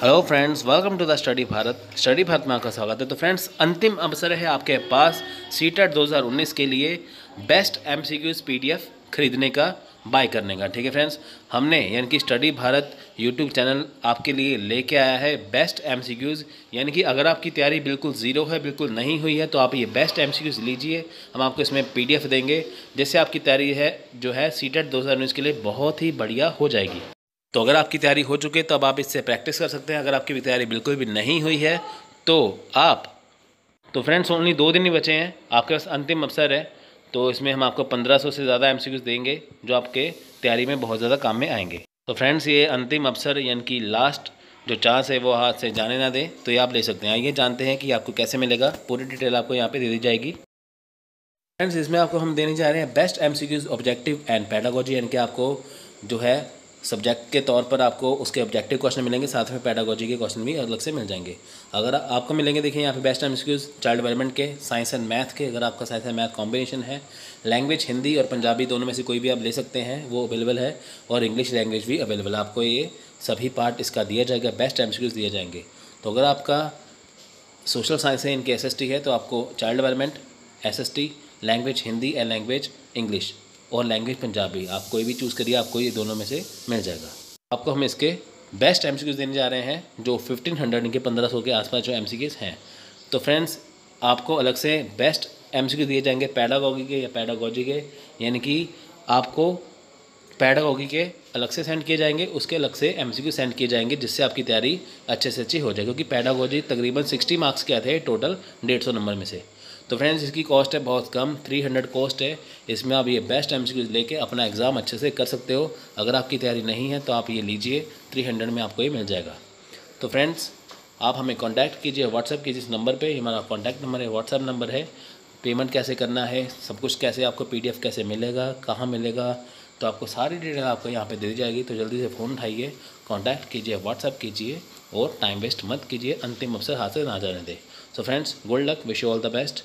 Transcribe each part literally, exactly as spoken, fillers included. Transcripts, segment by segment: Hello friends, welcome to the study Bharat. Study Bharat में आपका स्वागत है। तो फ्रेंड्स, अंतिम अवसर है आपके पास सीटेट दो हज़ार उन्नीस के लिए बेस्ट एमसीक्यूज पीडीएफ खरीदने का, बाय करने का। ठीक है फ्रेंड्स, हमने यानी कि स्टडी भारत यूट्यूब चैनल आपके लिए लेके आया है बेस्ट एमसीक्यूज। यानी कि अगर आपकी तैयारी बिल्कुल ज़ीरो है, बिल्कुल नहीं हुई है, तो आप ये बेस्ट एमसीक्यूज लीजिए। हम आपको इसमें पीडीएफ देंगे, जिससे आपकी तैयारी है जो है सीटेट दो हज़ार उन्नीस के लिए बहुत ही बढ़िया हो जाएगी। तो अगर आपकी तैयारी हो चुकी है तो अब आप इससे प्रैक्टिस कर सकते हैं। अगर आपकी तैयारी बिल्कुल भी नहीं हुई है तो आप तो फ्रेंड्स ओनली दो दिन ही बचे हैं, आपके पास अंतिम अवसर है। तो इसमें हम आपको पंद्रह सौ से ज़्यादा एमसीक्यूज देंगे जो आपके तैयारी में बहुत ज़्यादा काम में आएंगे। तो फ्रेंड्स, ये अंतिम अवसर यानी कि लास्ट जो चांस है वो हाथ से जाने ना दे, तो ये आप ले सकते हैं। आइए जानते हैं कि आपको कैसे मिलेगा। पूरी डिटेल आपको यहाँ पे दे दी जाएगी। फ्रेंड्स, इसमें आपको हम देने जा रहे हैं best MCQs objective and pedagogy. यानी कि आपको जो है सब्जेक्ट के तौर पर आपको उसके ऑब्जेक्टिव क्वेश्चन मिलेंगे, साथ में पेडागोजी के क्वेश्चन भी अलग से मिल जाएंगे। अगर आपको मिलेंगे, देखिए यहाँ पे बेस्ट एमसीक्यूज चाइल्ड डेवलपमेंट के, साइंस एंड मैथ के, अगर आपका साइंस एंड मैथ कॉम्बिनेशन है, लैंग्वेज हिंदी और पंजाबी दोनों में से कोई भी आप ले सकते हैं, वो अवेलेबल है, और इंग्लिश लैंग्वेज भी अवेलेबल है। आपको ये सभी पार्ट इसका दिया जाएगा, बेस्ट एमसीक्यूज दिए जाएंगे। तो अगर आपका सोशल साइंस है, इनकी एस एस टी है, तो आपको child development, S S T, language Hindi and language English और लैंग्वेज पंजाबी, आप कोई भी चूज़ करिए, आपको ये दोनों में से मिल जाएगा। आपको हम इसके बेस्ट एमसीक्यूज देने जा रहे हैं जो फिफ्टीन हंड्रेड के पंद्रह सौ के आसपास जो एमसीक्यूज हैं। तो फ्रेंड्स, आपको अलग से बेस्ट एमसीक्यूज दिए जाएंगे पेडागॉजी के या पेडागॉजी के, यानी कि आपको पेडागॉजी के अलग से सेंड किए जाएंगे, उसके अलग से एमसीक्यू सेंड किए जाएंगे, जिससे आपकी तैयारी अच्छे से अच्छी हो जाएगी। क्योंकि पेडागॉजी तकरीबन सिक्सटी मार्क्स के आते हैं टोटल डेढ़ सौ नंबर में से। तो फ्रेंड्स, इसकी कॉस्ट है बहुत कम, तीन सौ कॉस्ट है। इसमें आप ये बेस्ट एमसीक्यूज लेके अपना एग्ज़ाम अच्छे से कर सकते हो। अगर आपकी तैयारी नहीं है तो आप ये लीजिए, तीन सौ में आपको ये मिल जाएगा। तो फ्रेंड्स, आप हमें कांटेक्ट कीजिए, व्हाट्सअप कीजिए इस नंबर पे, हमारा कांटेक्ट नंबर है, व्हाट्सअप नंबर है। पेमेंट कैसे करना है, सब कुछ कैसे, आपको पी डी एफ कैसे मिलेगा, कहाँ मिलेगा, तो आपको सारी डिटेल आपको यहाँ पर दे दी जाएगी। तो जल्दी से फ़ोन उठाइए, कॉन्टैक्ट कीजिए, व्हाट्सअप कीजिए और टाइम वेस्ट मत कीजिए। अंतिम अवसर हाथ से ना जाने दें। So friends, good luck, wish you all the best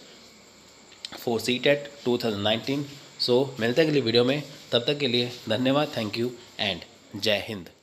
for CTET two thousand nineteen. So मिलते हैं अगली वीडियो में, तब तक के लिए धन्यवाद, थैंक यू एंड जय हिंद।